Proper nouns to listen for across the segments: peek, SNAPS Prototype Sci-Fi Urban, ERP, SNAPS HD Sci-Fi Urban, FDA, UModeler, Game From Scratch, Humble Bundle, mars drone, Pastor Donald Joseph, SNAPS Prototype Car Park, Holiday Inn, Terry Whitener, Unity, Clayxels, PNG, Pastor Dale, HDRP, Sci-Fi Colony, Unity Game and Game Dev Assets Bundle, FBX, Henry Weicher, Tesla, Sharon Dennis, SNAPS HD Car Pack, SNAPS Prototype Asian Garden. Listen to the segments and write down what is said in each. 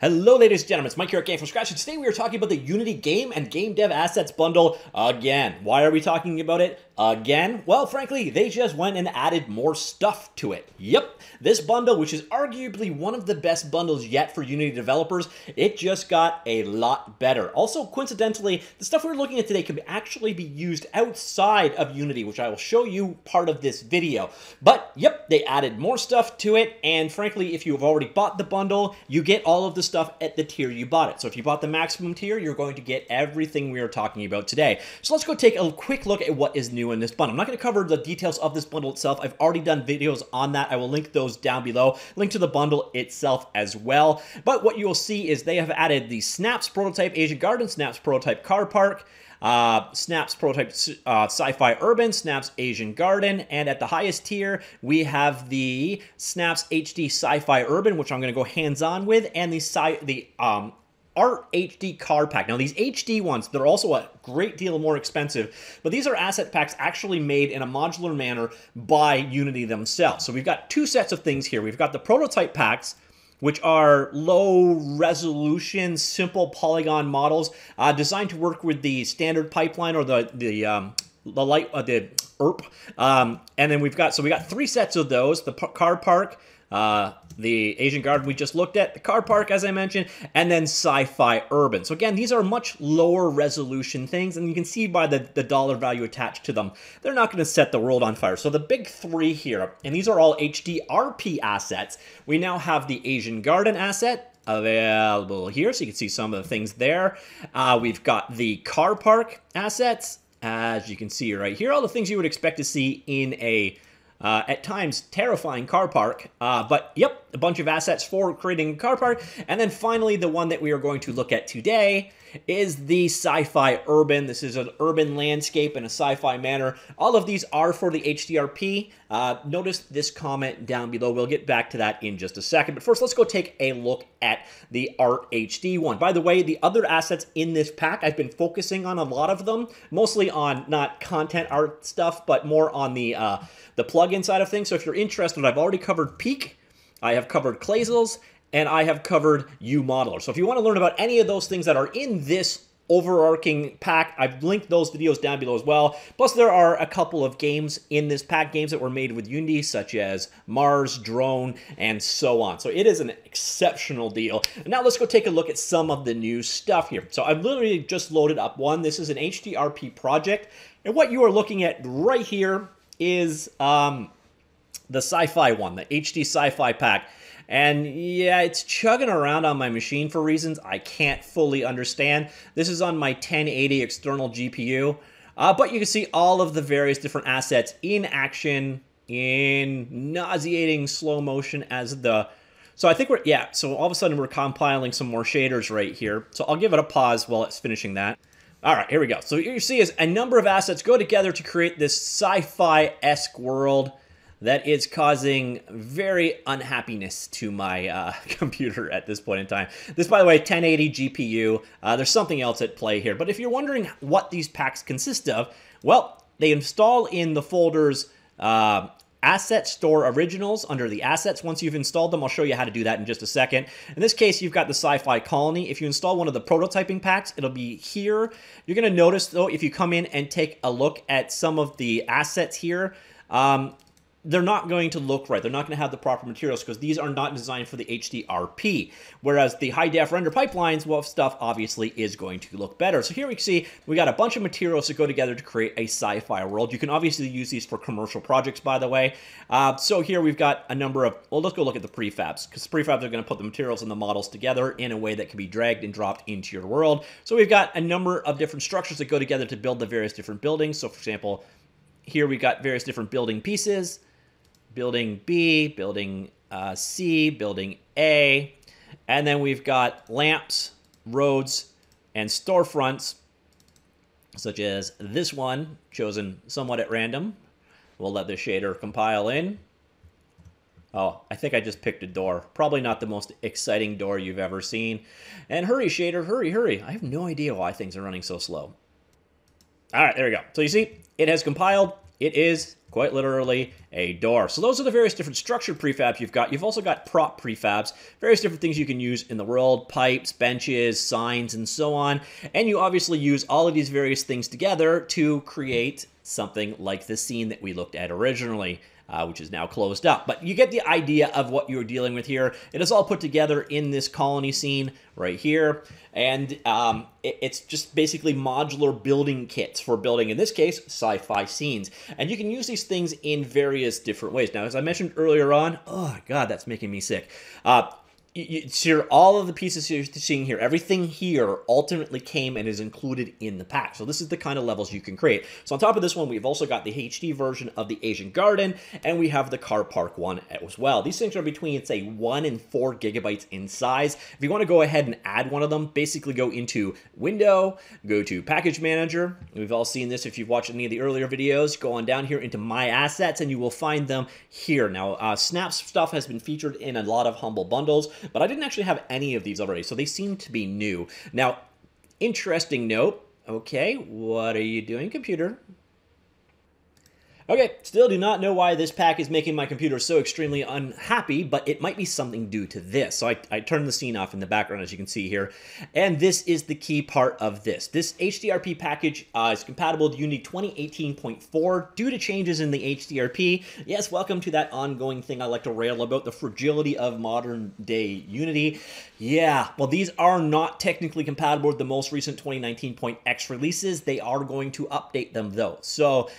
Hello ladies and gentlemen, it's Mike here at Game From Scratch, and today we are talking about the Unity Game and Game Dev Assets Bundle again. Why are we talking about it again? Well, frankly, they just went and added more stuff to it. Yep, this bundle, which is arguably one of the best bundles yet for Unity developers, it just got a lot better. Also, coincidentally, the stuff we're looking at today can actually be used outside of Unity, which I will show you part of this video. But yep, they added more stuff to it, and frankly, if you have already bought the bundle, you get all of the stuff at the tier you bought it. So if you bought the maximum tier, you're going to get everything we are talking about today. So let's go take a quick look at what is new in this bundle. I'm not going to cover the details of this bundle itself. I've already done videos on that. I will link those down below, link to the bundle itself as well. But what you will see is they have added the SNAPS Prototype Asian Garden, SNAPS Prototype Car Park, SNAPS Prototype Sci-Fi Urban, SNAPS Asian Garden, and at the highest tier, we have the SNAPS HD Sci-Fi Urban, which I'm going to go hands-on with, and the Art HD Car Pack. Now, these HD ones, they're also a great deal more expensive, but these are asset packs actually made in a modular manner by Unity themselves. So we've got two sets of things here. We've got the prototype packs, which are low-resolution, simple polygon models designed to work with the standard pipeline or the ERP. And then we got three sets of those: the car park, the Asian Garden we just looked at, the car park, as I mentioned, and then Sci-Fi Urban. So again, these are much lower resolution things, and you can see by the dollar value attached to them, they're not going to set the world on fire. So the big three here, and these are all HDRP assets. We now have the Asian Garden asset available here, so you can see some of the things there. We've got the car park assets, as you can see right here, all the things you would expect to see in a at times terrifying car park, but yep, a bunch of assets for creating a car park. And then finally, the one that we are going to look at today is the Sci-Fi Urban. This is an urban landscape in a sci-fi manner. All of these are for the HDRP. Notice this comment down below. We'll get back to that in just a second. But first, let's go take a look at the Art HD one. By the way, the other assets in this pack, I've been focusing on a lot of them, mostly on not content art stuff, but more on the plugins inside of things. So if you're interested, I've already covered Peek, I have covered Clayxels, and I have covered UModeler. So if you want to learn about any of those things that are in this overarching pack, I've linked those videos down below as well. Plus, there are a couple of games in this pack, games that were made with Unity, such as Mars, Drone, and so on. So it is an exceptional deal. And now let's go take a look at some of the new stuff here. So I've literally just loaded up one. This is an HDRP project. And what you are looking at right here is the sci-fi one, the HD sci-fi pack. And yeah, it's chugging around on my machine for reasons I can't fully understand. This is on my 1080 external GPU, but you can see all of the various different assets in action in nauseating slow motion as the... So I think we're, yeah, so all of a sudden we're compiling some more shaders right here. So I'll give it a pause while it's finishing that. All right, here we go. So what you see is a number of assets go together to create this sci-fi-esque world that is causing very unhappiness to my computer at this point in time. This, by the way, 1080 GPU. There's something else at play here. But if you're wondering what these packs consist of, well, they install in the folders Asset Store Originals under the assets. Once you've installed them, I'll show you how to do that in just a second. In this case, you've got the Sci-Fi Colony. If you install one of the prototyping packs, it'll be here. You're going to notice, though, if you come in and take a look at some of the assets here, they're not going to look right. They're not going to have the proper materials because these are not designed for the HDRP. Whereas the high-def render pipelines, well, stuff obviously is going to look better. So here we can see we got a bunch of materials that go together to create a sci-fi world. You can obviously use these for commercial projects, by the way. So here we've got a number of, well, let's go look at the prefabs, because prefabs are going to put the materials and the models together in a way that can be dragged and dropped into your world. So we've got a number of different structures that go together to build the various different buildings. So for example, here we got various different building pieces. Building B, building C, building A, and then we've got lamps, roads, and storefronts, such as this one, chosen somewhat at random. We'll let the shader compile in. Oh, I think I just picked a door. Probably not the most exciting door you've ever seen. And hurry, shader, hurry, hurry. I have no idea why things are running so slow. All right, there we go. So you see, it has compiled. It is quite literally a door. So those are the various different structured prefabs you've got. You've also got prop prefabs, various different things you can use in the world, pipes, benches, signs, and so on. And you obviously use all of these various things together to create something like the scene that we looked at originally, which is now closed up. But you get the idea of what you're dealing with here. It is all put together in this colony scene right here. And it's just basically modular building kits for building, in this case, sci-fi scenes. And you can use these things in various different ways. Now, as I mentioned earlier on, oh, God, that's making me sick. So all of the pieces you're seeing here, everything here ultimately came and is included in the pack. So this is the kind of levels you can create. So on top of this one, we've also got the HD version of the Asian Garden, and we have the Car Park one as well. These things are between, say, 1 and 4 gigabytes in size. If you want to go ahead and add one of them, basically go into Window, go to Package Manager. We've all seen this if you've watched any of the earlier videos. Go on down here into My Assets, and you will find them here. Now, Snaps stuff has been featured in a lot of Humble Bundles, but I didn't actually have any of these already, so they seem to be new. Now, interesting note. Okay, what are you doing, computer? Okay, still do not know why this pack is making my computer so extremely unhappy, but it might be something due to this. So I turned the scene off in the background, as you can see here. And this is the key part of this. This HDRP package is compatible with Unity 2018.4 due to changes in the HDRP. Yes, welcome to that ongoing thing I like to rail about, the fragility of modern day Unity. Yeah, well, these are not technically compatible with the most recent 2019.x releases. They are going to update them, though. So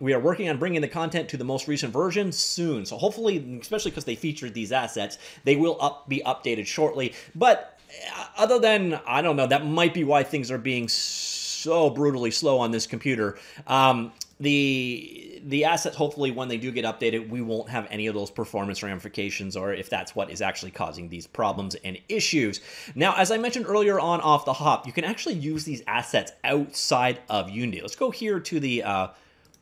we are working on bringing the content to the most recent version soon. So hopefully, especially because they featured these assets, they will be updated shortly. But other than, I don't know, that might be why things are being so brutally slow on this computer. The assets, hopefully when they do get updated, we won't have any of those performance ramifications, or if that's what is actually causing these problems and issues. Now, as I mentioned earlier on off the hop, you can actually use these assets outside of Unity. Let's go here to the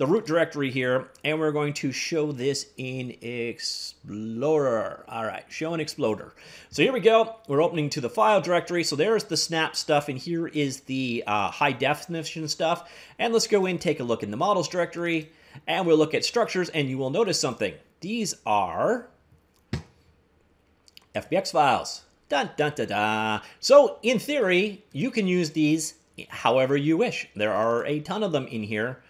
root directory here, and we're going to show this in Explorer. All right, show in Explorer. So here we go. We're opening to the file directory. So there's the Snap stuff, and here is the high definition stuff. And let's go in, take a look in the models directory, and we'll look at structures, and you will notice something. These are FBX files. Dun, dun, dun, dun. So in theory, you can use these however you wish. There are a ton of them in here,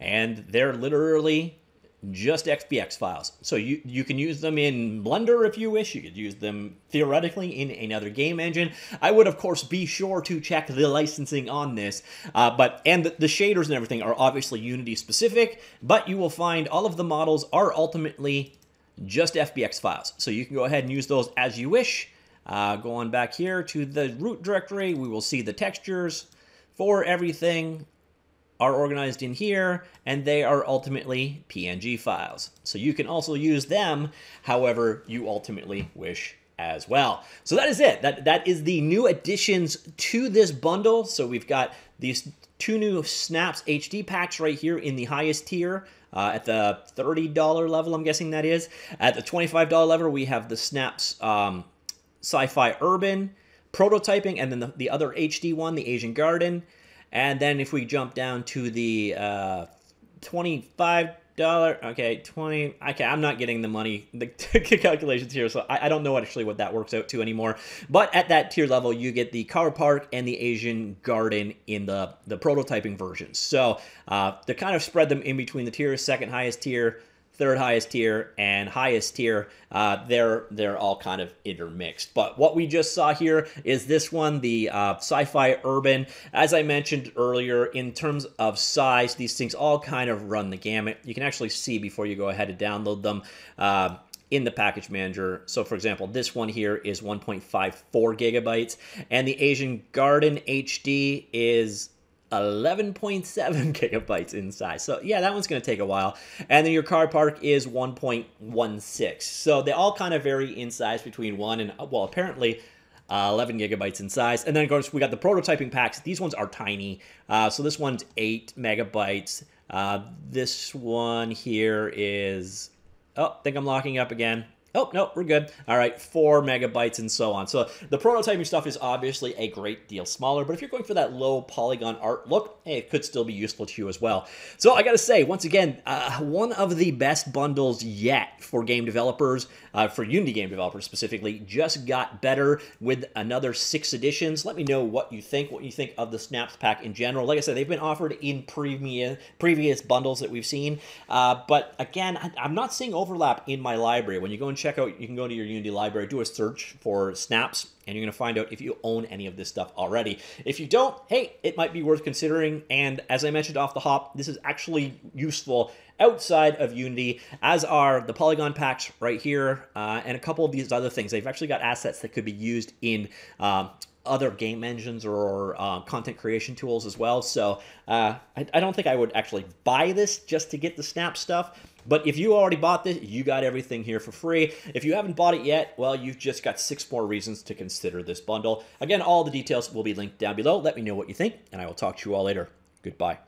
and they're literally just FBX files. So you can use them in Blender if you wish. You could use them theoretically in another game engine. I would, of course, be sure to check the licensing on this. And the shaders and everything are obviously Unity specific, but you will find all of the models are ultimately just FBX files. So you can go ahead and use those as you wish. Go on back here to the root directory. We will see the textures for everything are organized in here, and they are ultimately PNG files. So you can also use them however you ultimately wish as well. So that is it. That is the new additions to this bundle. So we've got these two new Snaps HD packs right here in the highest tier. At the $30 level, I'm guessing that is. At the $25 level, we have the Snaps Sci-Fi Urban, Prototyping, and then the other HD one, the Asian Garden. And then if we jump down to the $25, okay, 20, okay, I'm not getting the money, the calculations here, so I don't know actually what that works out to anymore. But at that tier level, you get the Car Park and the Asian Garden in the prototyping version. So they kind of spread them in between the tiers, second highest tier, third highest tier, and highest tier. They're all kind of intermixed. But what we just saw here is this one, the Sci-Fi Urban. As I mentioned earlier, in terms of size, these things all kind of run the gamut. You can actually see before you go ahead and download them in the package manager. So for example, this one here is 1.54 gigabytes, and the Asian Garden HD is 11.7 gigabytes in size. So yeah, that one's going to take a while. And then your Car Park is 1.16. So they all kind of vary in size between 1 and, well, apparently 11 gigabytes in size. And then, of course, we got the prototyping packs. These ones are tiny. So this one's 8 megabytes. This one here is, oh, I think I'm locking up again. Oh, no, we're good. All right, 4 MB and so on. So the prototyping stuff is obviously a great deal smaller, but if you're going for that low polygon art look, hey, it could still be useful to you as well. So I gotta say, once again, one of the best bundles yet for game developers, for Unity game developers specifically, just got better with another 6 editions. Let me know what you think of the Snaps Pack in general. Like I said, they've been offered in previous bundles that we've seen, but again, I'm not seeing overlap in my library. When you go and check out, you can go to your Unity library, do a search for Snaps, and you're going to find out if you own any of this stuff already. If you don't, hey, it might be worth considering. And as I mentioned off the hop, this is actually useful outside of Unity, as are the polygon packs right here, and a couple of these other things. They've actually got assets that could be used in other game engines or content creation tools as well. So I don't think I would actually buy this just to get the Snap stuff. But if you already bought this, you got everything here for free. If you haven't bought it yet, well, you've just got 6 more reasons to consider this bundle. Again, all the details will be linked down below. Let me know what you think, and I will talk to you all later. Goodbye.